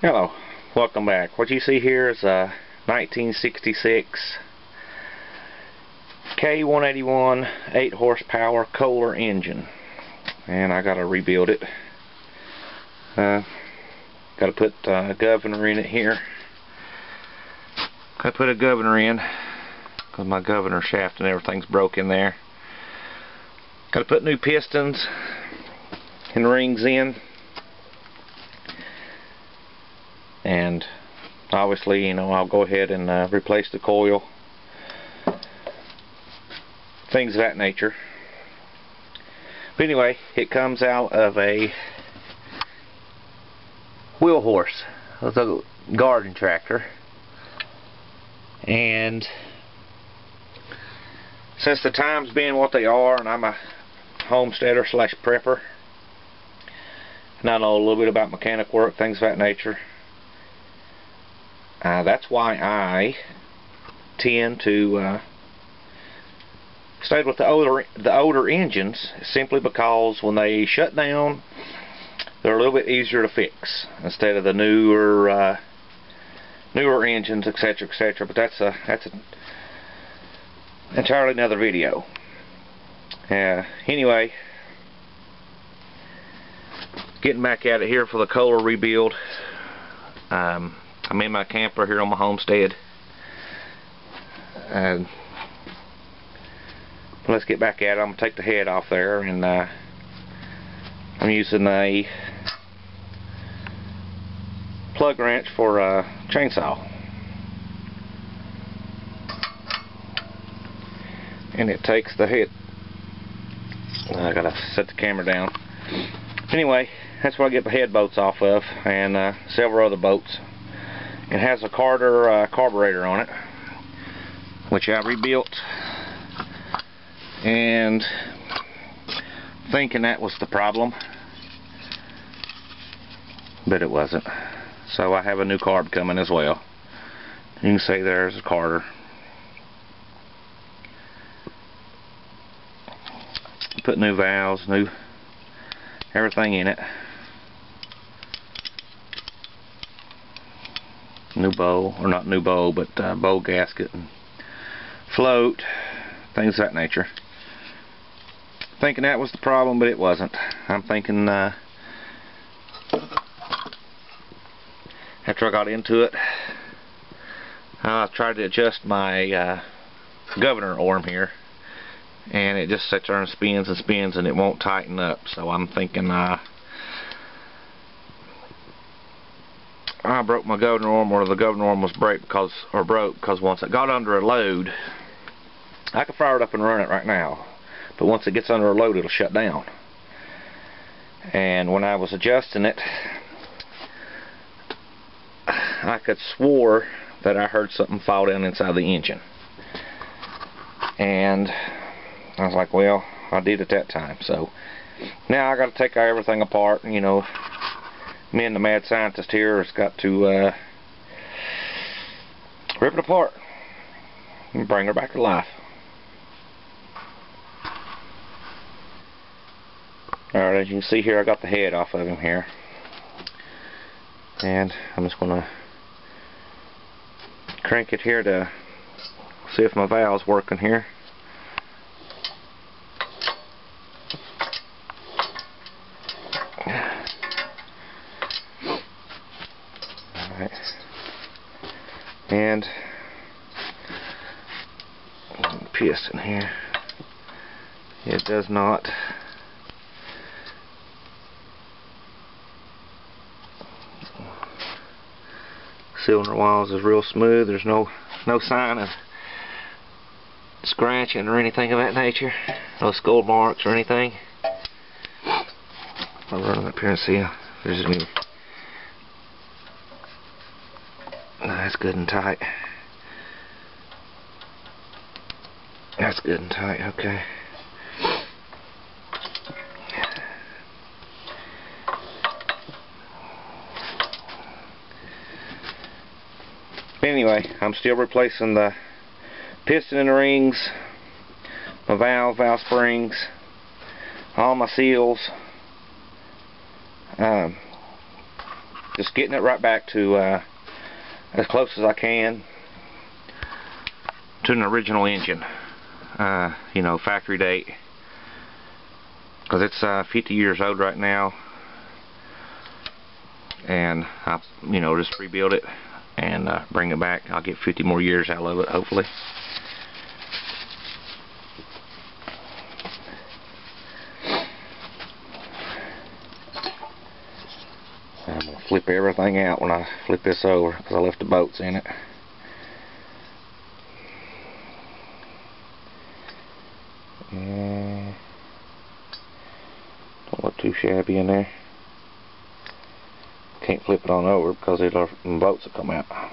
Hello, welcome back. What you see here is a 1966 K181 8 horsepower Kohler engine, and I gotta rebuild it. Gotta put a governor in it here. Gotta put a governor in because my governor shaft and everything's broken there. Gotta put new pistons and rings in. And obviously, you know, I'll go ahead and replace the coil, things of that nature. But anyway, it comes out of a Wheel Horse, it's a garden tractor. And since the times being what they are, and I'm a homesteader slash prepper, and I know a little bit about mechanic work, things of that nature, that's why I tend to stay with the older engines, simply because when they shut down, they're a little bit easier to fix instead of the newer engines, etc., etc. But that's an entirely another video. Anyway, getting back at it here for the Kohler rebuild. I'm in my camper here on my homestead, and let's get back at it. I'm going to take the head off there, and I'm using a plug wrench for a chainsaw, and it takes the head. I gotta set the camera down. Anyway, that's where I get the head bolts off of, and several other bolts. It has a Carter carburetor on it, which I rebuilt, and thinking that was the problem, but it wasn't. So I have a new carb coming as well. You can see there's a Carter. Put new valves, new everything in it. New bowl, or not new bowl, but bowl gasket and float, things of that nature. Thinking that was the problem, but it wasn't. I'm thinking after I got into it, I tried to adjust my governor arm here, and it just sits there and spins and spins, and it won't tighten up. So I'm thinking I broke my governor arm, or the governor arm was broke because once it got under a load, I could fire it up and run it right now, but once it gets under a load, it'll shut down. And when I was adjusting it, I could swore that I heard something fall down inside the engine, and I was like, well, I did at that time. So now I got to take everything apart, and you know, me and the mad scientist here has got to rip it apart and bring her back to life. Alright, as you can see here, I got the head off of him here, and I'm just going to crank it here to see if my valve's working here. And piston here, it does not cylinder walls is real smooth. There's no sign of scratching or anything of that nature, no skull marks or anything. I'll run up here and see if there's any. That's good and tight. That's good and tight, okay. Anyway, I'm still replacing the piston and the rings, my valve springs, all my seals. just getting it right back to as close as I can to an original engine, you know, factory date, because it's 50 years old right now, and I, you know, just rebuild it and bring it back. I'll get 50 more years out of it, hopefully. I'm going to flip everything out when I flip this over, because I left the bolts in it. Don't look too shabby in there. Can't flip it on over because the bolts will come out.